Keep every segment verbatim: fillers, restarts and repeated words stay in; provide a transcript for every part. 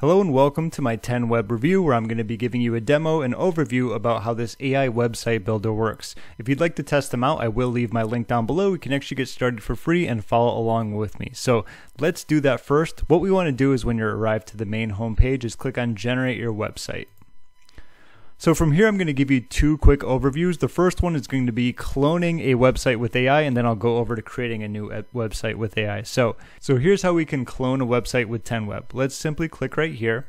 Hello and welcome to my ten web review, where I'm going to be giving you a demo and overview about how this A I website builder works. If you'd like to test them out, I will leave my link down below. You can actually get started for free and follow along with me. So let's do that first. What we want to do is, when you arrive to the main homepage, is click on Generate Your Website. So from here, I'm going to give you two quick overviews. The first one is going to be cloning a website with A I, and then I'll go over to creating a new website with A I. So, so here's how we can clone a website with ten web. Let's simply click right here.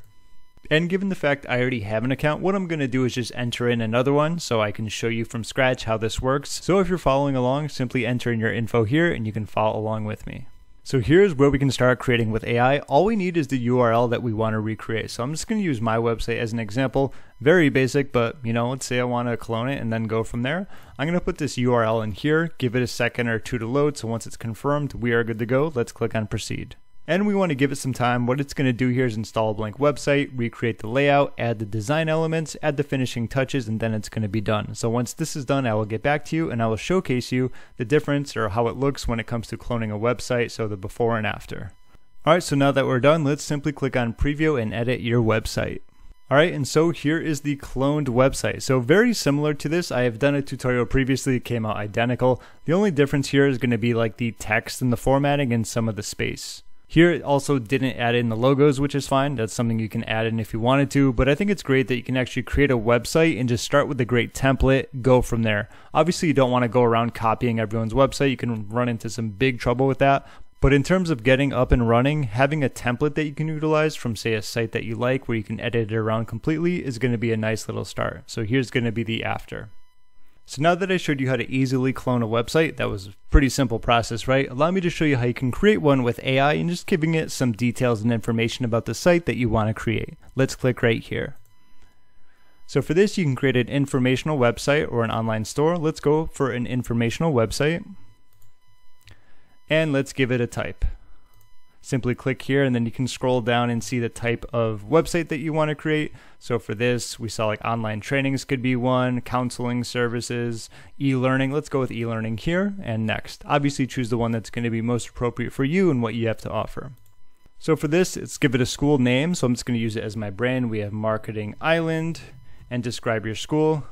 And given the fact I already have an account, what I'm going to do is just enter in another one so I can show you from scratch how this works. So if you're following along, simply enter in your info here and you can follow along with me. So here's where we can start creating with A I. All we need is the U R L that we want to recreate. So I'm just going to use my website as an example. Very basic, but you know, let's say I want to clone it and then go from there. I'm going to put this U R L in here, give it a second or two to load. So once it's confirmed, we are good to go. Let's click on proceed. And we want to give it some time. What it's going to do here is install a blank website, recreate the layout, add the design elements, add the finishing touches, and then it's going to be done. So once this is done, I will get back to you and I will showcase you the difference or how it looks when it comes to cloning a website, so the before and after. All right, so now that we're done, let's simply click on preview and edit your website. All right, and so here is the cloned website. So very similar to this, I have done a tutorial previously, it came out identical. The only difference here is going to be like the text and the formatting and some of the space. Here it also didn't add in the logos, which is fine. That's something you can add in if you wanted to, but I think it's great that you can actually create a website and just start with a great template, go from there. Obviously you don't want to go around copying everyone's website. You can run into some big trouble with that. But in terms of getting up and running, having a template that you can utilize from, say, a site that you like where you can edit it around completely is going to be a nice little start. So here's going to be the after. So now that I showed you how to easily clone a website, that was a pretty simple process, right? Allow me to show you how you can create one with A I and just giving it some details and information about the site that you want to create. Let's click right here. So for this, you can create an informational website or an online store. Let's go for an informational website. And let's give it a type. Simply click here and then you can scroll down and see the type of website that you want to create. So for this, we saw like online trainings could be one, counseling services, e-learning. Let's go with e-learning here and next. Obviously choose the one that's going to be most appropriate for you and what you have to offer. So for this, let's give it a school name. So I'm just going to use it as my brand. We have Marketing Island, and describe your school.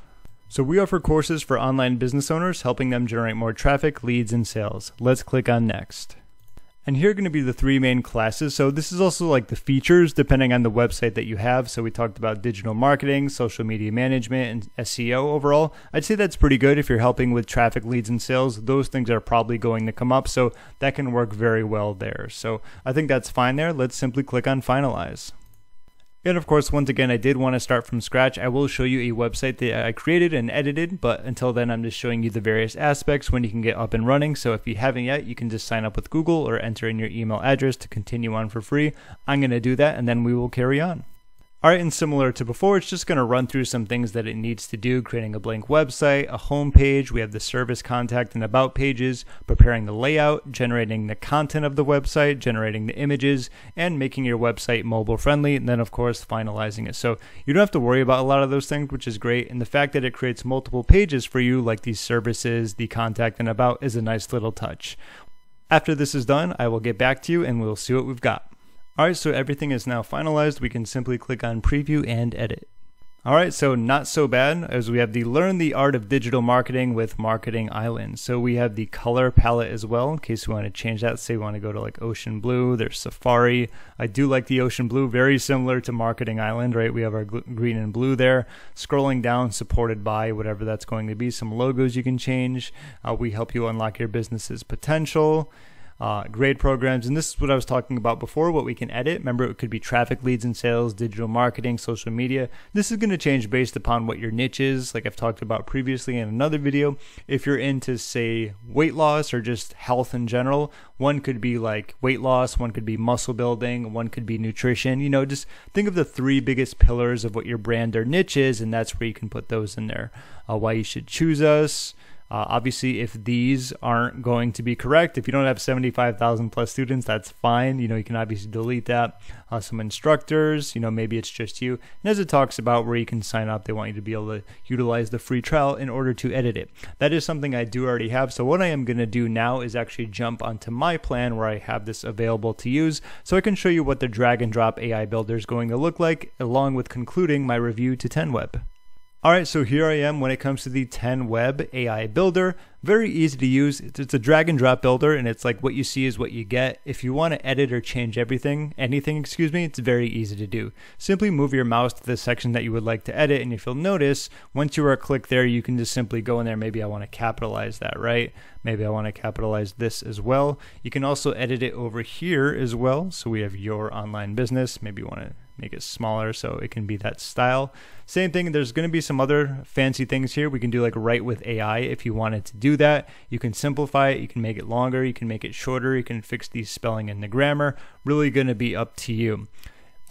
So we offer courses for online business owners, helping them generate more traffic, leads, and sales. Let's click on next. And here are going to be the three main classes. So this is also like the features depending on the website that you have. So we talked about digital marketing, social media management, and S E O overall. I'd say that's pretty good if you're helping with traffic, leads, and sales. Those things are probably going to come up. So that can work very well there. So I think that's fine there. Let's simply click on finalize. And of course, once again, I did want to start from scratch. I will show you a website that I created and edited, but until then, I'm just showing you the various aspects when you can get up and running. So if you haven't yet, you can just sign up with Google or enter in your email address to continue on for free. I'm going to do that and then we will carry on. All right, and similar to before, it's just going to run through some things that it needs to do, creating a blank website, a home page, we have the service contact and about pages, preparing the layout, generating the content of the website, generating the images, and making your website mobile friendly, and then of course finalizing it. So you don't have to worry about a lot of those things, which is great, and the fact that it creates multiple pages for you, like these services, the contact and about, is a nice little touch. After this is done, I will get back to you and we'll see what we've got. Alright, so everything is now finalized. We can simply click on preview and edit. Alright, so not so bad, as we have the Learn the Art of Digital Marketing with Marketing Island. So we have the color palette as well, in case we want to change that. Say we want to go to like ocean blue, there's safari. I do like the ocean blue, very similar to Marketing Island, right? We have our green and blue there. Scrolling down, supported by whatever that's going to be. Some logos you can change. Uh, we help you unlock your business's potential. Uh, grade programs, and this is what I was talking about before, what we can edit. Remember, it could be traffic, leads and sales, digital marketing, social media. This is going to change based upon what your niche is, like I've talked about previously in another video. If you're into, say, weight loss or just health in general, one could be like weight loss, one could be muscle building, one could be nutrition. You know, just think of the three biggest pillars of what your brand or niche is, and that's where you can put those in there. Uh, why you should choose us, Uh, obviously, if these aren't going to be correct, if you don't have seventy-five thousand plus students, that's fine. You know, you can obviously delete that. Uh, some instructors, you know, maybe it's just you. And as it talks about where you can sign up, they want you to be able to utilize the free trial in order to edit it. That is something I do already have. So what I am going to do now is actually jump onto my plan where I have this available to use, so I can show you what the drag and drop A I builder is going to look like, along with concluding my review to ten web. Alright, so here I am when it comes to the ten web A I builder. Very easy to use. It's a drag and drop builder, and it's like what you see is what you get. If you want to edit or change everything, anything, excuse me, it's very easy to do. Simply move your mouse to the section that you would like to edit, and if you'll notice, once you are clicked there, you can just simply go in there. Maybe I want to capitalize that, right? Maybe I want to capitalize this as well. You can also edit it over here as well. So we have your online business. Maybe you want to make it smaller so it can be that style. Same thing, there's going to be some other fancy things here. We can do like write with A I if you wanted to do that. You can simplify it, you can make it longer, you can make it shorter, you can fix the spelling and the grammar. Really going to be up to you.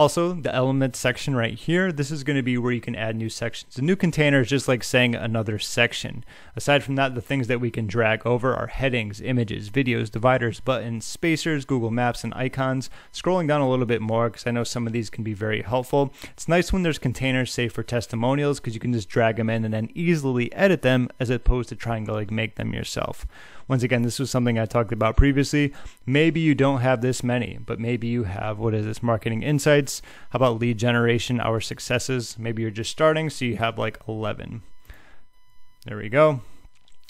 Also, the elements section right here, this is going to be where you can add new sections. The new container is just like saying another section. Aside from that, the things that we can drag over are headings, images, videos, dividers, buttons, spacers, Google Maps, and icons. Scrolling down a little bit more, because I know some of these can be very helpful. It's nice when there's containers, say, for testimonials, because you can just drag them in and then easily edit them, as opposed to trying to like make them yourself. Once again, this was something I talked about previously. Maybe you don't have this many, but maybe you have, what is this, marketing insights? How about lead generation, our successes? Maybe you're just starting, so you have like eleven. There we go.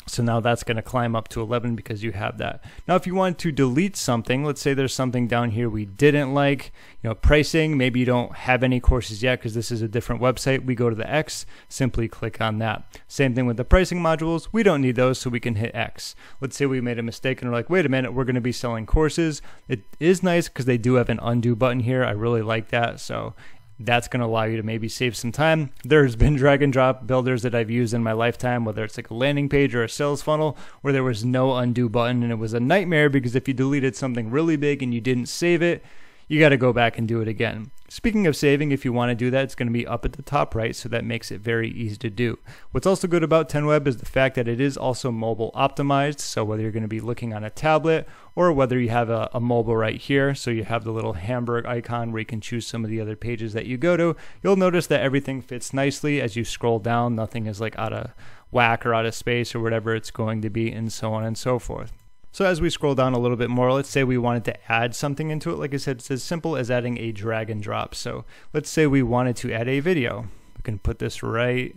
So now that's going to climb up to eleven because you have that. Now, if you want to delete something, let's say there's something down here we didn't like, you know, pricing, maybe you don't have any courses yet because this is a different website. We go to the X, simply click on that. Same thing with the pricing modules. We don't need those, so we can hit X. Let's say we made a mistake and we're like, wait a minute, we're going to be selling courses. It is nice because they do have an undo button here. I really like that. So that's going to allow you to maybe save some time. There's been drag and drop builders that I've used in my lifetime, whether it's like a landing page or a sales funnel, where there was no undo button, and it was a nightmare because if you deleted something really big and you didn't save it, you got to go back and do it again. Speaking of saving, if you want to do that, it's going to be up at the top right, so that makes it very easy to do. What's also good about ten web is the fact that it is also mobile optimized, so whether you're going to be looking on a tablet or whether you have a, a mobile right here, so you have the little hamburg icon where you can choose some of the other pages that you go to, you'll notice that everything fits nicely as you scroll down. Nothing is like out of whack or out of space or whatever it's going to be, and so on and so forth. So as we scroll down a little bit more, let's say we wanted to add something into it. Like I said, it's as simple as adding a drag and drop. So let's say we wanted to add a video. We can put this right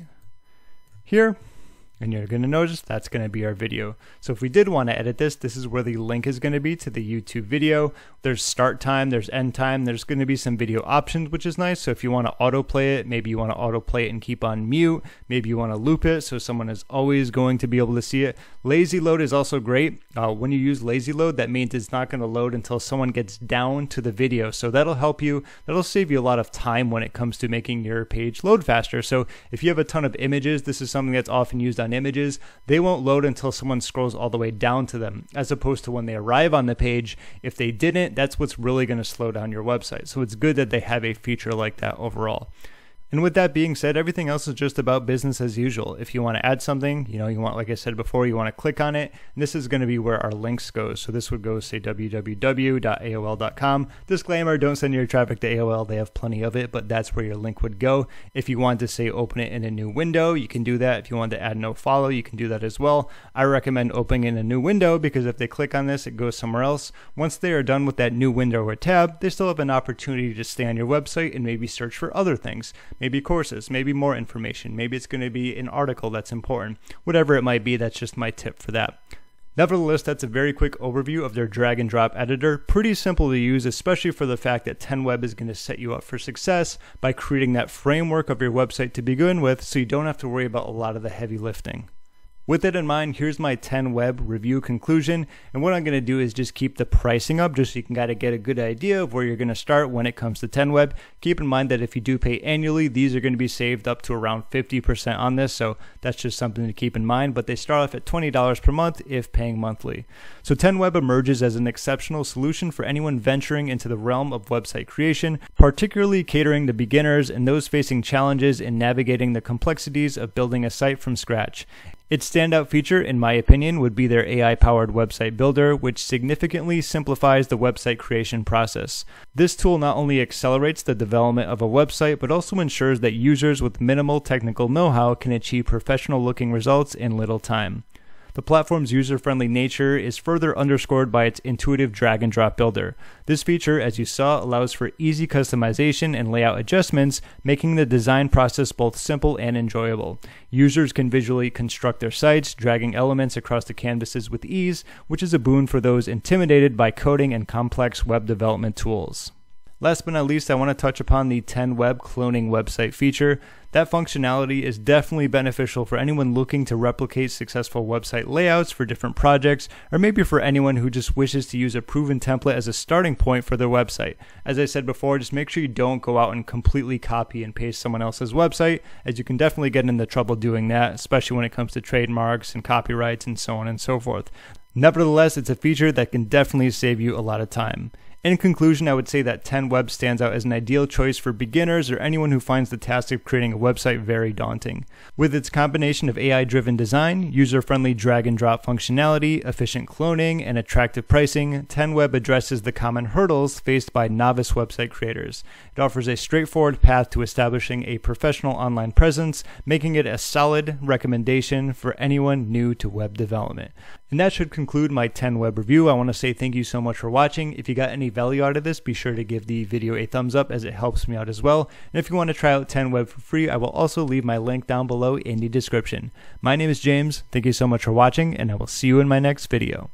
here, and you're going to notice that's going to be our video. So if we did want to edit this, this is where the link is going to be to the YouTube video. There's start time, there's end time, there's going to be some video options, which is nice. So if you want to autoplay it, maybe you want to autoplay it and keep on mute. Maybe you want to loop it so someone is always going to be able to see it. Lazy load is also great. Uh, when you use lazy load, that means it's not going to load until someone gets down to the video. So that'll help you. That'll save you a lot of time when it comes to making your page load faster. So if you have a ton of images, this is something that's often used on images. They won't load until someone scrolls all the way down to them, as opposed to when they arrive on the page. If they didn't, that's what's really going to slow down your website. So it's good that they have a feature like that overall. And with that being said, everything else is just about business as usual. If you want to add something, you know, you want, like I said before, you want to click on it. And this is going to be where our links go. So this would go, say, w w w dot A O L dot com. Disclaimer, don't send your traffic to A O L. They have plenty of it, but that's where your link would go. If you want to, say, open it in a new window, you can do that. If you want to add no follow, you can do that as well. I recommend opening in a new window because if they click on this, it goes somewhere else. Once they are done with that new window or tab, they still have an opportunity to stay on your website and maybe search for other things. Maybe courses, maybe more information, maybe it's going to be an article that's important. Whatever it might be, that's just my tip for that. Nevertheless, that's a very quick overview of their drag and drop editor. Pretty simple to use, especially for the fact that ten web is going to set you up for success by creating that framework of your website to begin with, so you don't have to worry about a lot of the heavy lifting. With that in mind, here's my ten web review conclusion, and what I'm going to do is just keep the pricing up just so you can kind of get a good idea of where you're going to start when it comes to ten web. Keep in mind that if you do pay annually, these are going to be saved up to around fifty percent on this, so that's just something to keep in mind, but they start off at twenty dollars per month if paying monthly. So ten web emerges as an exceptional solution for anyone venturing into the realm of website creation, particularly catering to beginners and those facing challenges in navigating the complexities of building a site from scratch. Its standout feature, in my opinion, would be their A I-powered website builder, which significantly simplifies the website creation process. This tool not only accelerates the development of a website, but also ensures that users with minimal technical know-how can achieve professional-looking results in little time. The platform's user-friendly nature is further underscored by its intuitive drag-and-drop builder. This feature, as you saw, allows for easy customization and layout adjustments, making the design process both simple and enjoyable. Users can visually construct their sites, dragging elements across the canvases with ease, which is a boon for those intimidated by coding and complex web development tools. Last but not least, I want to touch upon the ten web cloning website feature. That functionality is definitely beneficial for anyone looking to replicate successful website layouts for different projects, or maybe for anyone who just wishes to use a proven template as a starting point for their website. As I said before, just make sure you don't go out and completely copy and paste someone else's website, as you can definitely get into trouble doing that, especially when it comes to trademarks and copyrights and so on and so forth. Nevertheless, it's a feature that can definitely save you a lot of time. In conclusion, I would say that ten web stands out as an ideal choice for beginners or anyone who finds the task of creating a website very daunting. With its combination of A I-driven design, user-friendly drag-and-drop functionality, efficient cloning, and attractive pricing, ten web addresses the common hurdles faced by novice website creators. It offers a straightforward path to establishing a professional online presence, making it a solid recommendation for anyone new to web development. And that should conclude my ten web review. I want to say thank you so much for watching. If you got any value out of this, be sure to give the video a thumbs up, as it helps me out as well. And if you want to try out ten web for free, I will also leave my link down below in the description. My name is James. Thank you so much for watching, and I will see you in my next video.